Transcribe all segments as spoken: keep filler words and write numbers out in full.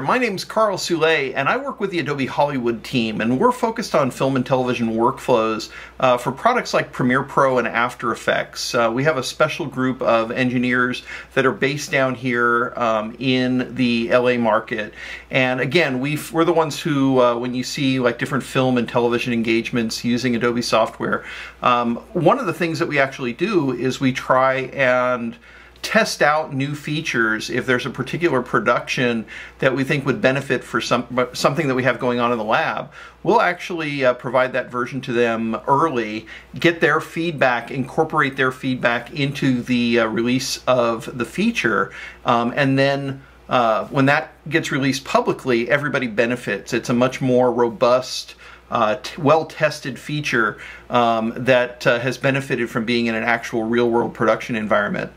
there. My name's Karl Soule, and I work with the Adobe Hollywood team, and we're focused on film and television workflows uh, for products like Premiere Pro and After Effects. Uh, we have a special group of engineers that are based down here um, in the L A market. And again, we've, we're the ones who, uh, when you see like different film and television engagements using Adobe software, um, one of the things that we actually do is we try and test out new features if there's a particular production that we think would benefit for some, something that we have going on in the lab. We'll actually uh, provide that version to them early, get their feedback, incorporate their feedback into the uh, release of the feature, um, and then uh, when that gets released publicly, everybody benefits. It's a much more robust, Uh, well-tested feature um, that uh, has benefited from being in an actual real-world production environment.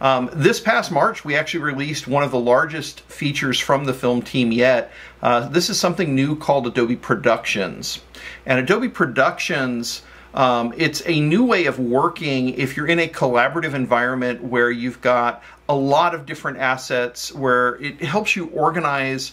Um, this past March, we actually released one of the largest features from the film team yet. Uh, this is something new called Adobe Productions. And Adobe Productions, um, it's a new way of working if you're in a collaborative environment where you've got a lot of different assets, where it helps you organize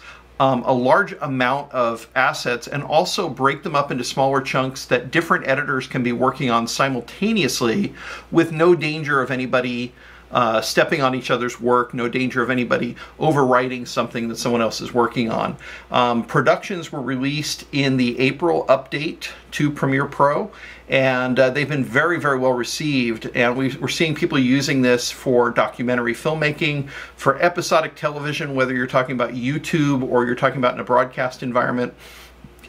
Um, a large amount of assets and also break them up into smaller chunks that different editors can be working on simultaneously with no danger of anybody uh, stepping on each other's work, no danger of anybody overwriting something that someone else is working on. Um, productions were released in the April update to Premiere Pro, and uh, they've been very, very well received, and we've, we're seeing people using this for documentary filmmaking, for episodic television, whether you're talking about YouTube or you're talking about in a broadcast environment.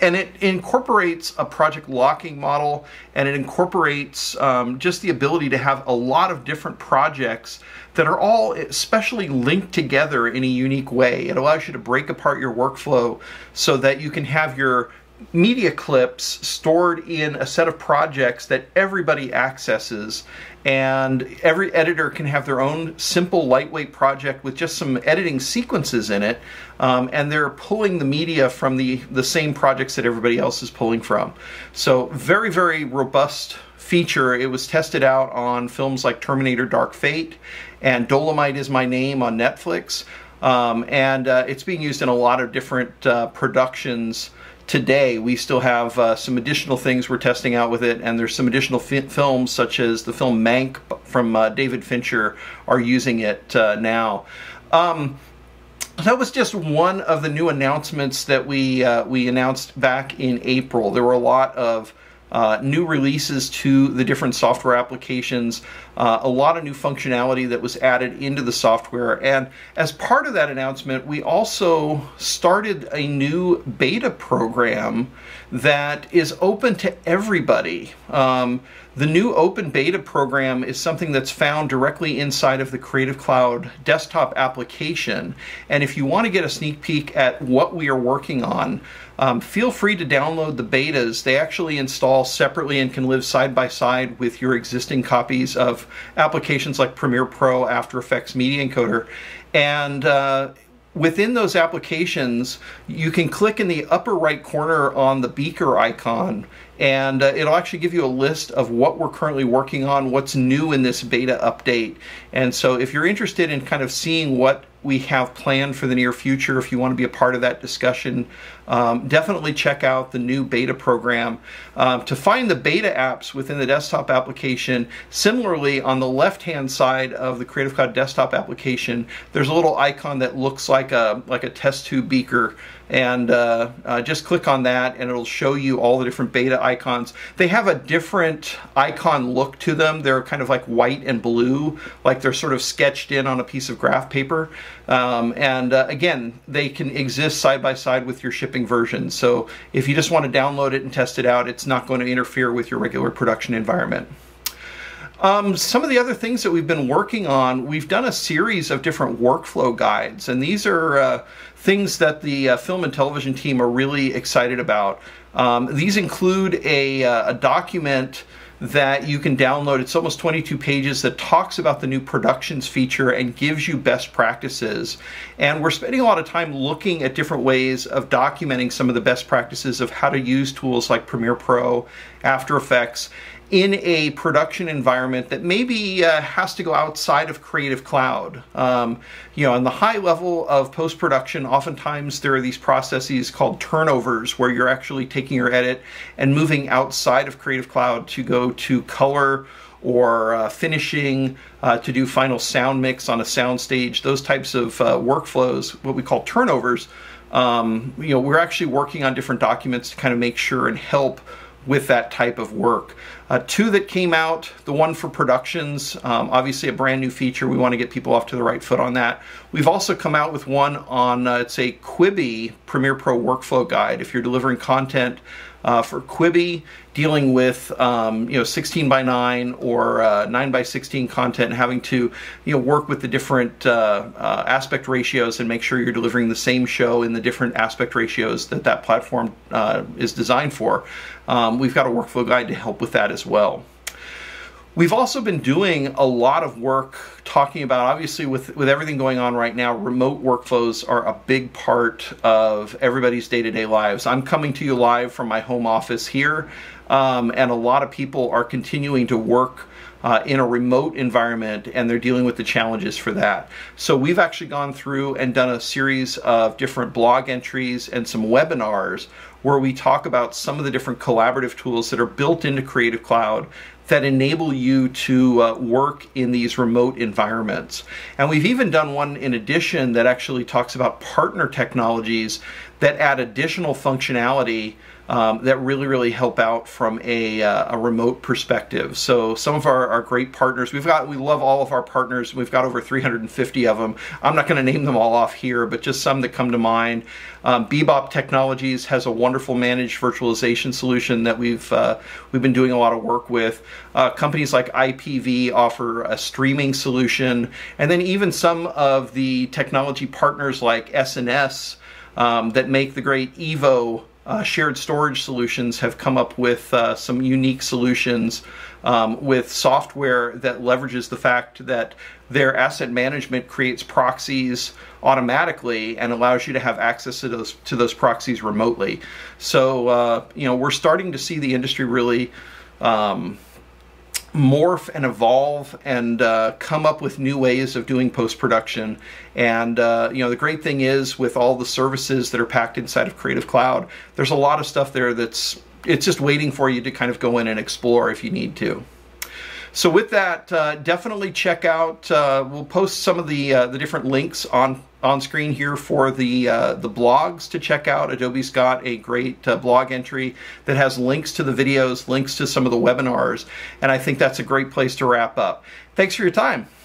And it incorporates a project locking model, and it incorporates um, just the ability to have a lot of different projects that are all especially linked together in a unique way. It allows you to break apart your workflow so that you can have your media clips stored in a set of projects that everybody accesses, and every editor can have their own simple, lightweight project with just some editing sequences in it, um, and they're pulling the media from the, the same projects that everybody else is pulling from. So very, very robust feature. It was tested out on films like Terminator: Dark Fate and Dolomite Is My Name on Netflix, um, and uh, it's being used in a lot of different uh, productions today. We still have uh, some additional things we're testing out with it, and there's some additional fi films such as the film Mank from uh, David Fincher are using it uh, now. Um, that was just one of the new announcements that we, uh, we announced back in April. There were a lot of Uh, new releases to the different software applications, uh, a lot of new functionality that was added into the software. And as part of that announcement, we also started a new beta program that is open to everybody. Um, the new open beta program is something that's found directly inside of the Creative Cloud desktop application. And if you want to get a sneak peek at what we are working on, Um, feel free to download the betas. They actually install separately and can live side by side with your existing copies of applications like Premiere Pro, After Effects, Media Encoder. And uh, within those applications, you can click in the upper right corner on the beaker icon, and uh, it'll actually give you a list of what we're currently working on, what's new in this beta update. And so if you're interested in kind of seeing what we have planned for the near future, if you want to be a part of that discussion, um, definitely check out the new beta program. Um, to find the beta apps within the desktop application, similarly on the left-hand side of the Creative Cloud desktop application, there's a little icon that looks like a, like a test tube beaker, and uh, uh, just click on that and it'll show you all the different beta icons. They have a different icon look to them. They're kind of like white and blue, like they're sort of sketched in on a piece of graph paper. Um, and uh, again, they can exist side by side with your shipping version. So if you just want to download it and test it out, it's not going to interfere with your regular production environment. Um, some of the other things that we've been working on, we've done a series of different workflow guides, and these are uh, things that the uh, film and television team are really excited about. Um, these include a, uh, a document that you can download. It's almost twenty-two pages that talks about the new productions feature and gives you best practices. And we're spending a lot of time looking at different ways of documenting some of the best practices of how to use tools like Premiere Pro, After Effects, in a production environment that maybe uh, has to go outside of Creative Cloud. Um, you know, on the high level of post-production, oftentimes there are these processes called turnovers, where you're actually taking your edit and moving outside of Creative Cloud to go to color or uh, finishing, uh, to do final sound mix on a sound stage. Those types of uh, workflows, what we call turnovers, um, you know, we're actually working on different documents to kind of make sure and help with that type of work. Uh, two that came out, the one for productions, um, obviously a brand new feature. We want to get people off to the right foot on that. We've also come out with one on, uh, it's a Quibi Premiere Pro workflow guide. If you're delivering content uh, for Quibi, dealing with um, you know, sixteen by nine or uh, nine by sixteen content, having to you know work with the different uh, uh, aspect ratios and make sure you're delivering the same show in the different aspect ratios that that platform uh, is designed for. Um, we've got a workflow guide to help with that as well. We've also been doing a lot of work talking about, obviously with, with everything going on right now, remote workflows are a big part of everybody's day-to-day lives. I'm coming to you live from my home office here, um, and a lot of people are continuing to work Uh, in a remote environment, and they're dealing with the challenges for that. So we've actually gone through and done a series of different blog entries and some webinars where we talk about some of the different collaborative tools that are built into Creative Cloud that enable you to uh, work in these remote environments. And we've even done one in addition that actually talks about partner technologies that add additional functionality Um, that really, really help out from a, uh, a remote perspective. So some of our, our great partners, we've got, we love all of our partners. We've got over three hundred fifty of them. I'm not going to name them all off here, but just some that come to mind. Um, Bebob Technologies has a wonderful managed virtualization solution that we've, uh, we've been doing a lot of work with. Uh, companies like I P V offer a streaming solution. And then even some of the technology partners like S N S um, that make the great Evo Uh, shared storage solutions have come up with uh, some unique solutions um, with software that leverages the fact that their asset management creates proxies automatically and allows you to have access to those to those proxies remotely. So uh, you know, we're starting to see the industry really um, morph and evolve and uh, come up with new ways of doing post-production. And uh, you know, the great thing is with all the services that are packed inside of Creative Cloud, there's a lot of stuff there that's it's just waiting for you to kind of go in and explore if you need to. So with that, uh, definitely check out, uh, we'll post some of the uh, the different links on on screen here for the uh, the blogs to check out. Adobe's got a great uh, blog entry that has links to the videos, links to some of the webinars, and I think that's a great place to wrap up. Thanks for your time.